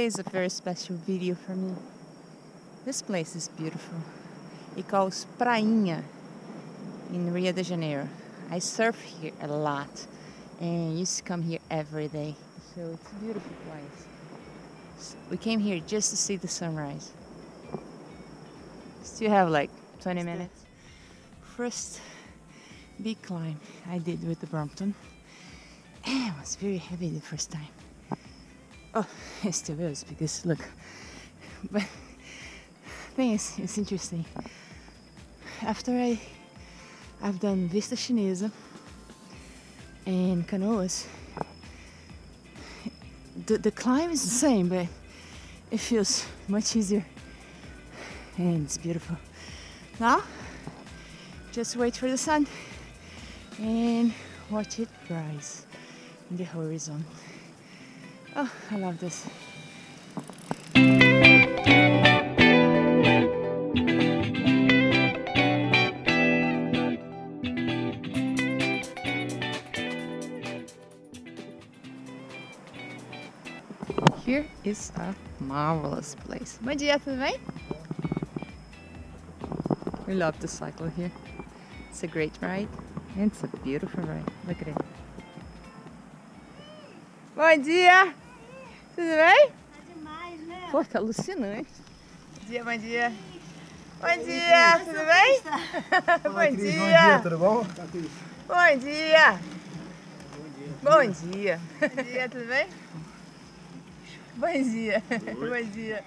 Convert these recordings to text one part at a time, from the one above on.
Today is a very special video for me. This place is beautiful. It calls Prainha in Rio de Janeiro. I surf here a lot and used to come here every day. So it's a beautiful place. We came here just to see the sunrise. Still have like 20 minutes. First big climb I did with the Brompton. It was very heavy the first time. Oh, it still is because look. But the thing is, it's interesting. After I've done Vista Chinesa and Canoas, the climb is the same, but it feels much easier and it's beautiful. Now, just wait for the sun and watch it rise in the horizon. Oh, I love this. Here is a marvelous place. Bom dia, tudo bem? We love to cycle here. It's a great ride. It's a beautiful ride. Look at it. Bom dia! Tudo bem? Tá demais, né? Pô, tá alucinante. Bom dia, bom dia. Bom dia, tudo bem? Bom dia! Tudo bom? Bom dia! Bom dia! Bom dia, tudo bem? Bom dia! Bom dia!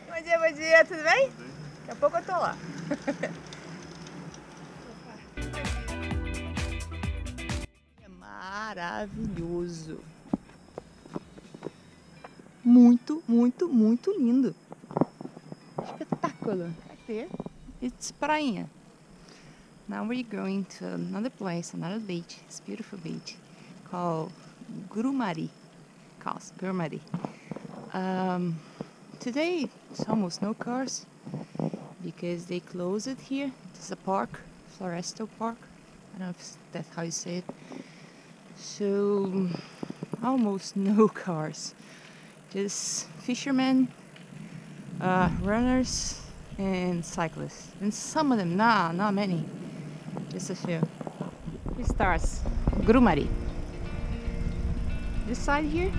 Bom dia, bom dia, tudo bem? Daqui a pouco eu tô lá. É maravilhoso! Muito, muito, muito lindo. Espetáculo. Cadê? It's Prainha. Now we're going to another place, another beach. It's a beautiful beach called Grumari. Today it's almost no cars because they close it here. It's a park, Florestal Park. I don't know if that's how you say it. So almost no cars. Just fishermen, runners, and cyclists. And some of them, not many, just a few. It starts Grumari. This side here,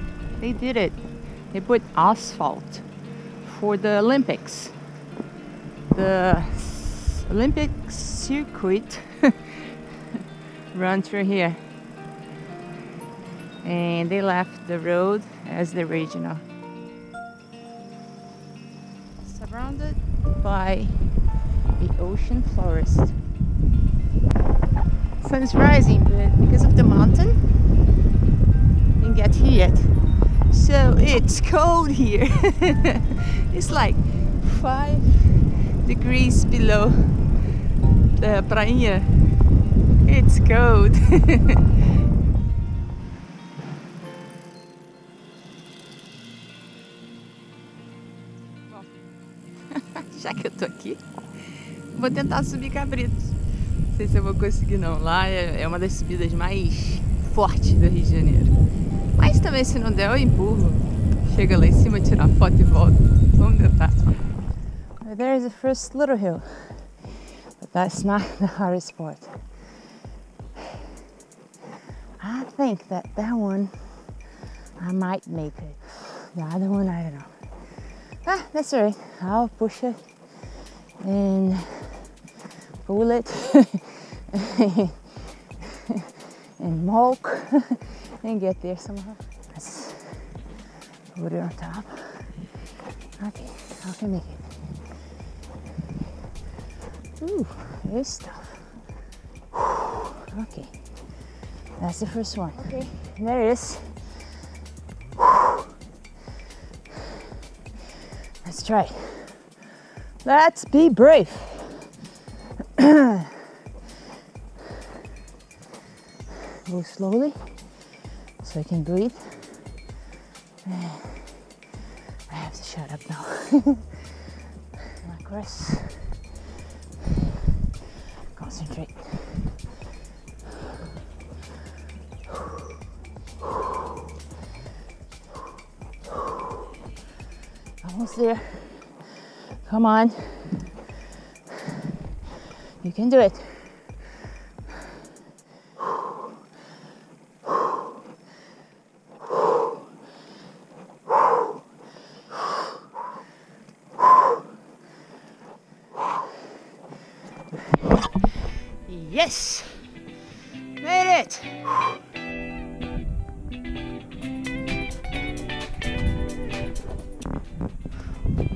they did it. They put asphalt for the Olympics. The Olympic circuit run through here. And they left the road as the original. Surrounded by the ocean forest. Sun is rising, but because of the mountain, we didn't get here yet. So it's cold here. It's like 5 degrees below the Prainha. It's cold. Já que eu tô aqui, vou tentar subir Cabrito. Não sei se eu vou conseguir não. Lá é uma das subidas mais fortes do Rio de Janeiro. Mas também se não der eu empurro. Chega lá em cima, tiro a foto e volto. Vamos tentar. There is the first little hill. But that's not the hardest part. I think that one I might make it. The other one I don't know. Ah, that's all right. I'll push it. And pull it and milk and get there somehow. Let's put it on top. Okay, I can make it. Ooh, this stuff. Okay, that's the first one. Okay, there it is. Let's try it. Let's be brave. Go slowly so I can breathe. I have to shut up now. Across. Concentrate. Oh Almost there. Come on. You can do it. Yes! Made it!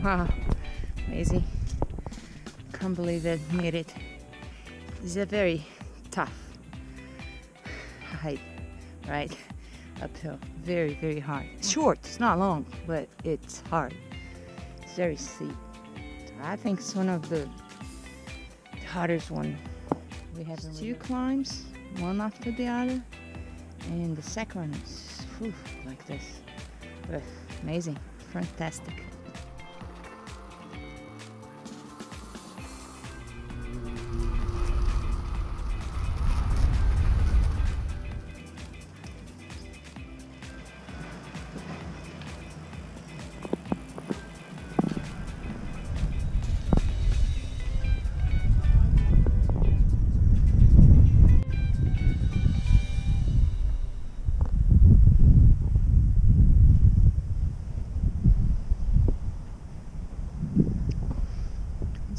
Wow, amazing. Can't believe I made it. It's a very tough hike, right? Uphill. Very, very hard. It's short, it's not long, but it's hard. It's very steep. I think it's one of the hardest ones. We have two climbs, one after the other, and the second one is whew, like this. Ugh, amazing, fantastic.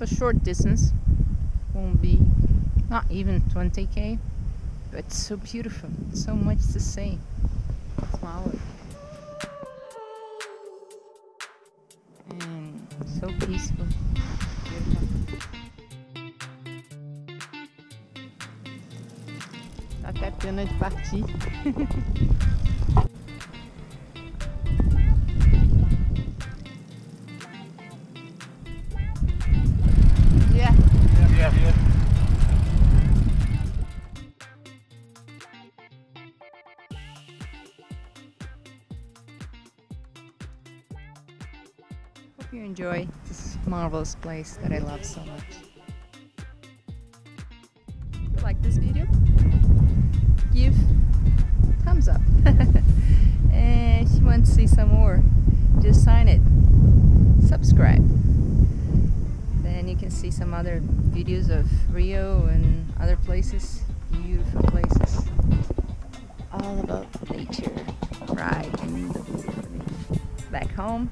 It's a short distance, won't be not even 20k, but it's so beautiful, so much to see. Smile. And so peaceful. Beautiful. La capiana de partie. Hope you enjoy this marvelous place that I love so much. If you like this video, give a thumbs up. And if you want to see some more, just sign it. Subscribe. Then you can see some other videos of Rio and other places, beautiful places. All about nature, right? Back home.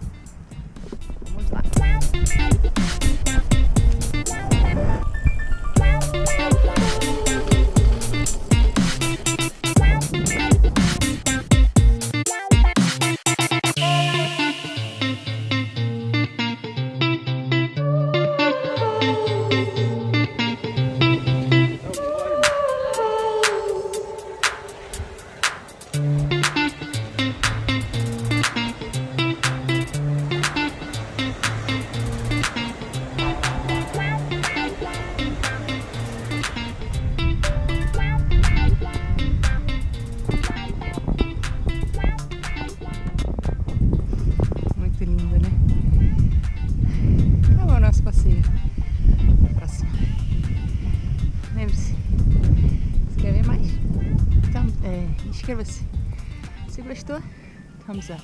Inscreva-se. Se gostou, thumbs up.